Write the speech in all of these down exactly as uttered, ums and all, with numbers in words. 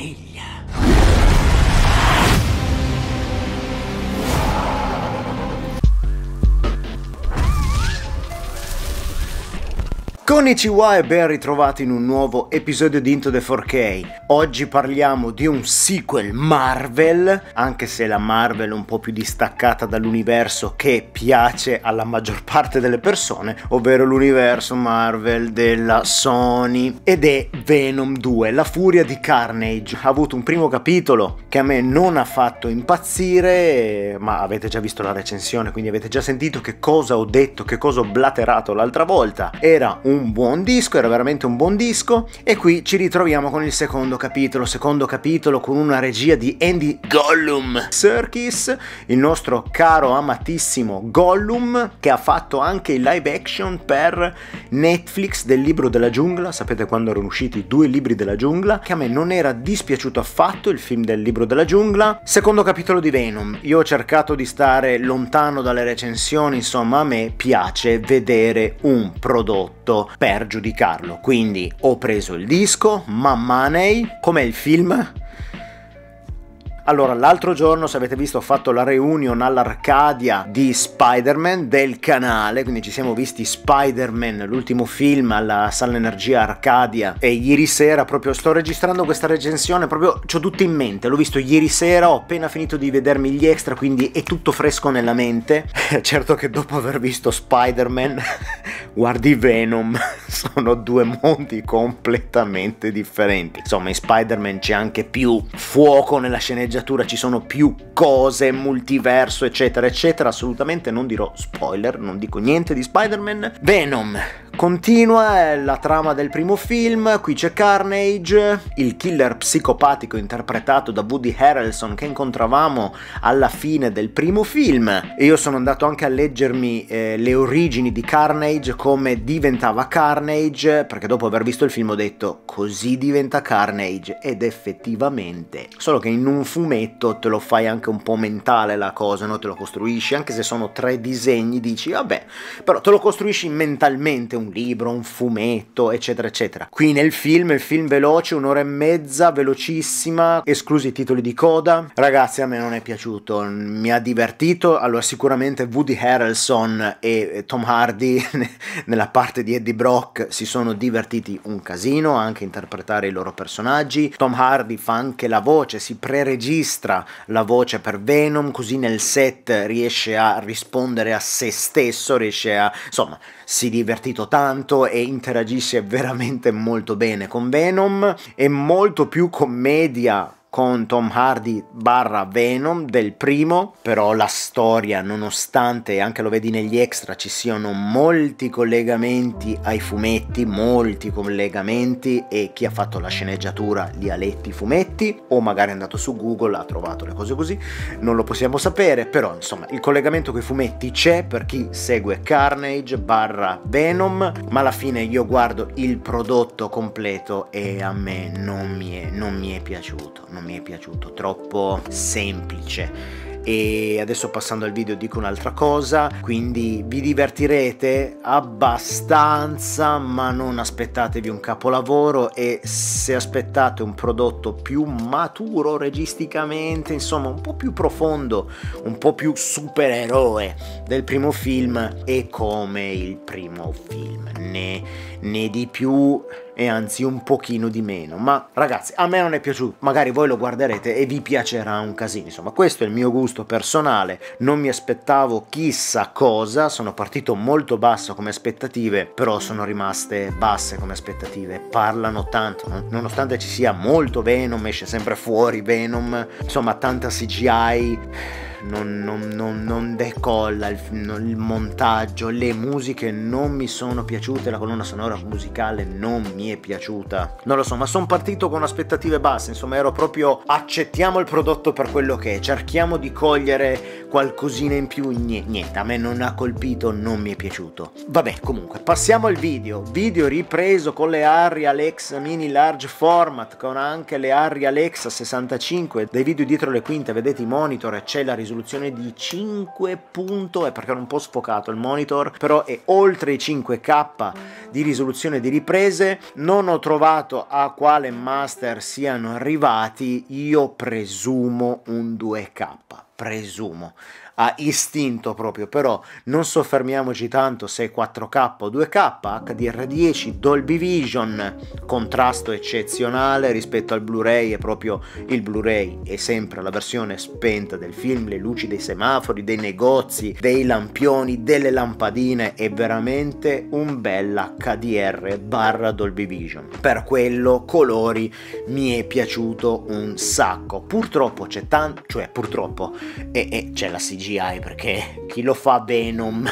famiglia. Konnichiwa e ben ritrovati in un nuovo episodio di Into the four K. Oggi parliamo di un sequel Marvel, anche se la Marvel è un po' più distaccata dall'universo che piace alla maggior parte delle persone, ovvero l'universo Marvel della Sony, ed è Venom due, la furia di Carnage. Ha avuto un primo capitolo che a me non ha fatto impazzire, ma avete già visto la recensione, quindi avete già sentito che cosa ho detto, che cosa ho blaterato l'altra volta. Era un Un buon disco, era veramente un buon disco, e qui ci ritroviamo con il secondo capitolo, secondo capitolo con una regia di Andy Gollum Circus, il nostro caro amatissimo Gollum, che ha fatto anche il live action per Netflix del Libro della Giungla. Sapete quando erano usciti due libri della giungla, che a me non era dispiaciuto affatto il film del Libro della Giungla. Secondo capitolo di Venom, io ho cercato di stare lontano dalle recensioni, insomma a me piace vedere un prodotto per giudicarlo, quindi ho preso il disco. Mamma mia, com'è il film? Allora, l'altro giorno, se avete visto, ho fatto la reunion all'Arcadia di Spider-Man del canale, quindi ci siamo visti Spider-Man, l'ultimo film, alla Sala Energia Arcadia, e ieri sera proprio sto registrando questa recensione, proprio c'ho tutto in mente, l'ho visto ieri sera, ho appena finito di vedermi gli extra, quindi è tutto fresco nella mente. Certo che dopo aver visto Spider-Man guardi Venom, sono due mondi completamente differenti. Insomma, in Spider-Man c'è anche più fuoco nella sceneggiatura, ci sono più cose, multiverso, eccetera eccetera. Assolutamente non dirò spoiler, non dico niente di Spider-Man. Venom continua la trama del primo film. Qui c'è Carnage, il killer psicopatico interpretato da Woody Harrelson, che incontravamo alla fine del primo film, e io sono andato anche a leggermi eh, le origini di Carnage, come diventava Carnage, perché dopo aver visto il film ho detto così diventa Carnage, ed effettivamente, solo che in un fumetto te lo fai anche un po' mentale la cosa, no? Te lo costruisci, anche se sono tre disegni, dici vabbè, però te lo costruisci mentalmente, un libro, un fumetto, eccetera eccetera. Qui nel film, il film veloce, un'ora e mezza, velocissima, esclusi i titoli di coda. Ragazzi, a me non è piaciuto, mi ha divertito. Allora, sicuramente Woody Harrelson e Tom Hardy nella parte di Eddie Brock si sono divertiti un casino, anche interpretare i loro personaggi. Tom Hardy fa anche la voce, si preregistra la voce per Venom, così nel set riesce a rispondere a se stesso, riesce a, insomma, si è divertito tanto e interagisce veramente molto bene con Venom. È molto più commedia con Tom Hardy barra Venom del primo, però la storia, nonostante, anche lo vedi negli extra, ci siano molti collegamenti ai fumetti, molti collegamenti, e chi ha fatto la sceneggiatura li ha letti i fumetti, o magari è andato su Google, ha trovato le cose così, non lo possiamo sapere, però insomma il collegamento con i fumetti c'è per chi segue Carnage barra Venom, ma alla fine io guardo il prodotto completo e a me non mi è, non mi è piaciuto, non mi è piaciuto, troppo semplice. E adesso, passando al video, dico un'altra cosa, quindi vi divertirete abbastanza, ma non aspettatevi un capolavoro, e se aspettate un prodotto più maturo registicamente, insomma un po' più profondo, un po' più supereroe del primo film, è come il primo film, né, né di più e anzi un pochino di meno. Ma ragazzi, a me non è piaciuto, magari voi lo guarderete e vi piacerà un casino. Insomma, questo è il mio gusto personale, non mi aspettavo chissà cosa, sono partito molto basso come aspettative, però sono rimaste basse come aspettative, parlano tanto, no? Nonostante ci sia molto Venom, esce sempre fuori Venom, insomma tanta C G I. Non, non, non, non decolla il, non, il montaggio, le musiche non mi sono piaciute, la colonna sonora musicale non mi è piaciuta, non lo so, ma sono partito con aspettative basse, insomma ero proprio accettiamo il prodotto per quello che è, cerchiamo di cogliere qualcosina in più, niente, a me non ha colpito, non mi è piaciuto. Vabbè, comunque passiamo al video, video ripreso con le Arri Alexa Mini Large Format, con anche le Arri Alexa sessantacinque, dei video dietro le quinte, vedete i monitor e c'è la risoluzione risoluzione di cinque punto, è perché era un po' sfocato il monitor, però è oltre i cinque K di risoluzione di riprese. Non ho trovato a quale master siano arrivati, io presumo un due K, presumo a istinto proprio, però non soffermiamoci tanto se è quattro K o due K, H D R dieci, Dolby Vision, contrasto eccezionale rispetto al Blu-ray, è proprio il Blu-ray, è sempre la versione spenta del film, le luci dei semafori, dei negozi, dei lampioni, delle lampadine, è veramente un bel H D R barra Dolby Vision. Per quello colori mi è piaciuto un sacco, purtroppo c'è tanto, cioè purtroppo e, e c'è la C G I, perché chi lo fa Venom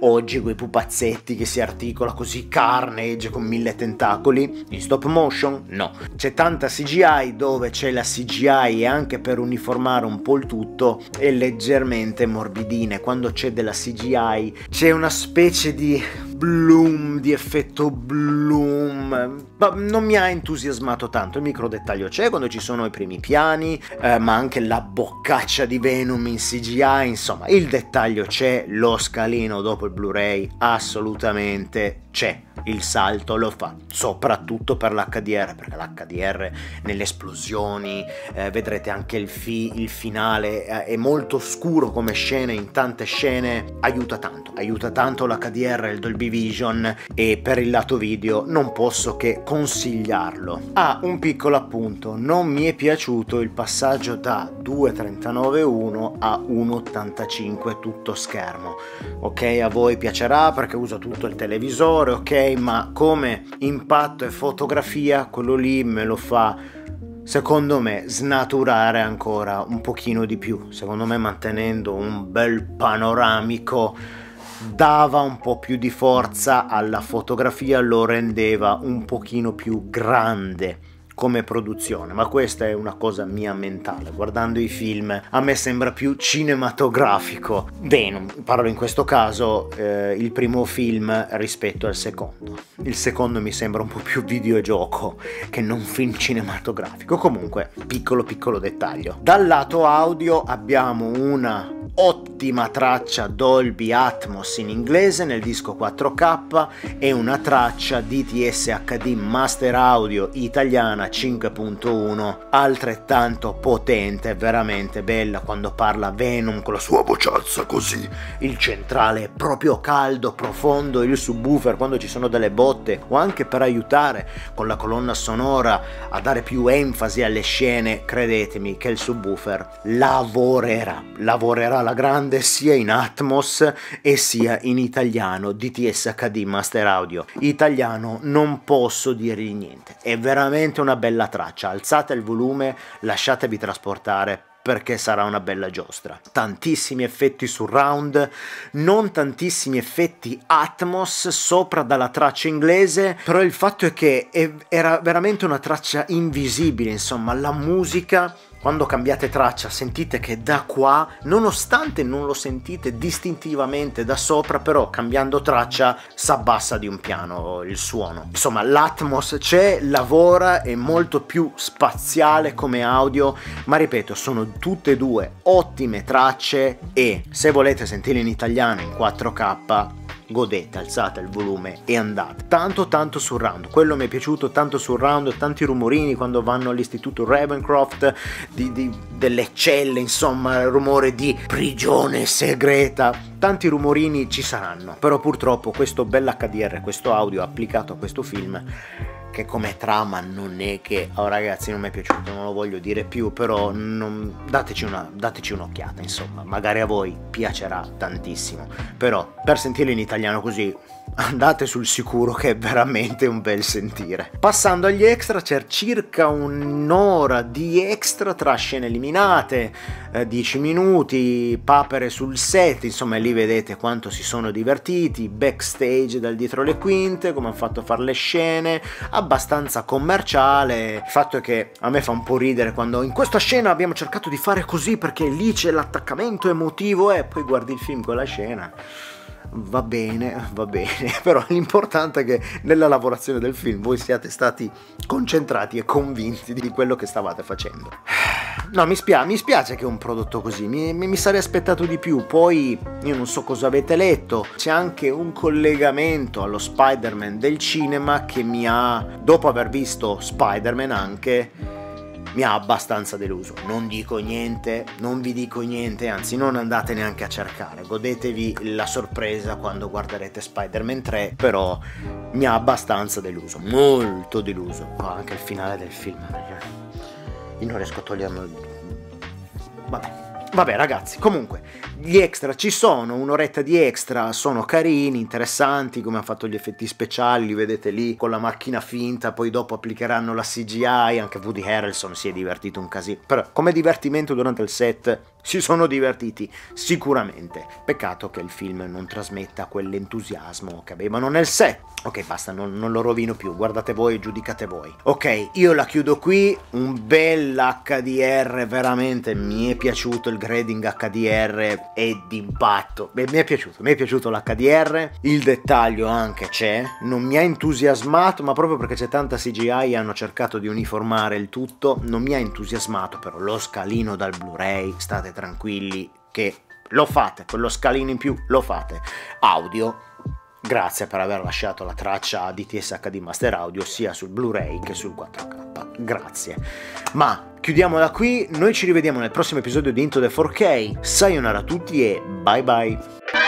oggi, quei pupazzetti che si articola così, Carnage con mille tentacoli in stop motion, no, c'è tanta C G I, dove c'è la C G I e anche per uniformare un po' il tutto è leggermente morbidine, quando c'è della C G I c'è una specie di bloom, di effetto bloom, ma non mi ha entusiasmato tanto. Il micro dettaglio c'è quando ci sono i primi piani, eh, ma anche la boccaccia di Venom in C G I, insomma il dettaglio c'è, lo scalino dopo il Blu-ray assolutamente c'è, il salto lo fa, soprattutto per l'H D R, perché l'H D R nelle esplosioni, eh, vedrete anche il, fi il finale, eh, è molto scuro come scene, in tante scene aiuta tanto, aiuta tanto l'H D R e il Dolby Vision, e per il lato video non posso che consigliarlo. Ah, un piccolo appunto, non mi è piaciuto il passaggio da due trentanove uno a uno ottantacinque tutto schermo, ok, a voi piacerà perché uso tutto il televisore, ok, ma come impatto e fotografia quello lì me lo fa, secondo me, snaturare ancora un pochino di più. Secondo me mantenendo un bel panoramico dava un po' più di forza alla fotografia, lo rendeva un pochino più grande come produzione, ma questa è una cosa mia mentale, guardando i film a me sembra più cinematografico Venom, parlo in questo caso eh, il primo film rispetto al secondo, il secondo mi sembra un po' più videogioco che non film cinematografico. Comunque piccolo piccolo dettaglio. Dal lato audio abbiamo una ottima traccia Dolby Atmos in inglese nel disco quattro K e una traccia D T S H D Master Audio italiana cinque punto uno altrettanto potente, veramente bella quando parla Venom con la sua vociazza così, il centrale è proprio caldo, profondo, il subwoofer quando ci sono delle botte o anche per aiutare con la colonna sonora a dare più enfasi alle scene, credetemi che il subwoofer lavorerà, lavorerà alla grande sia in Atmos e sia in italiano D T S H D Master Audio italiano, non posso dirgli niente, è veramente una bella traccia, alzate il volume, lasciatevi trasportare perché sarà una bella giostra. Tantissimi effetti surround, non tantissimi effetti Atmos sopra dalla traccia inglese, però il fatto è che è, era veramente una traccia invisibile, insomma la musica quando cambiate traccia sentite che da qua, nonostante non lo sentite distintivamente da sopra, però cambiando traccia s'abbassa di un piano il suono. Insomma l'Atmos c'è, lavora, è molto più spaziale come audio, ma ripeto sono tutte e due ottime tracce e se volete sentirle in italiano in quattro K godete, alzate il volume e andate. Tanto tanto surround, quello mi è piaciuto, tanto surround, tanti rumorini quando vanno all'istituto Ravencroft, di, di, delle celle, insomma rumore di prigione segreta, tanti rumorini ci saranno, però purtroppo questo bell'H D R, questo audio applicato a questo film che come trama non è che, oh ragazzi non mi è piaciuto, non lo voglio dire più, però non... dateci una, dateci un'occhiata, insomma magari a voi piacerà tantissimo, però per sentirlo in italiano così andate sul sicuro che è veramente un bel sentire. Passando agli extra, c'è circa un'ora di extra tra scene eliminate, eh, dieci minuti, papere sul set, insomma lì vedete quanto si sono divertiti, backstage dal dietro le quinte, come hanno fatto a fare le scene, abbastanza commerciale. Il fatto è che a me fa un po' ridere quando in questa scena abbiamo cercato di fare così perché lì c'è l'attaccamento emotivo e poi guardi il film con la scena. Va bene, va bene, però l'importante è che nella lavorazione del film voi siate stati concentrati e convinti di quello che stavate facendo. No, mi spiace, mi spiace che è un prodotto così, mi, mi sarei aspettato di più. Poi io non so cosa avete letto, c'è anche un collegamento allo Spider-Man del cinema che mi ha, dopo aver visto Spider-Man anche, mi ha abbastanza deluso. Non dico niente, non vi dico niente, anzi non andate neanche a cercare, godetevi la sorpresa quando guarderete Spider-Man tre, però mi ha abbastanza deluso, molto deluso. Oh, anche il finale del film, io non riesco a toglierlo. Vabbè. Vabbè ragazzi, comunque gli extra ci sono, un'oretta di extra, sono carini, interessanti, come hanno fatto gli effetti speciali, li vedete lì con la macchina finta, poi dopo applicheranno la C G I, anche Woody Harrelson si è divertito un casino, però come divertimento durante il set si sono divertiti sicuramente, peccato che il film non trasmetta quell'entusiasmo che avevano nel set. Ok, basta, non, non lo rovino più, guardate voi e giudicate voi. Ok, io la chiudo qui, un bel H D R, veramente mi è piaciuto il grading H D R è d'impatto. Beh, mi è piaciuto, mi è piaciuto l'H D R, il dettaglio anche c'è, non mi ha entusiasmato, ma proprio perché c'è tanta C G I hanno cercato di uniformare il tutto, non mi ha entusiasmato, però lo scalino dal Blu-ray, state tranquilli che lo fate, quello scalino in più lo fate. Audio, grazie per aver lasciato la traccia D T S H D Master Audio sia sul Blu-ray che sul quattro K, grazie. Ma chiudiamo da qui, noi ci rivediamo nel prossimo episodio di Into the four K, sayonara a tutti e bye bye.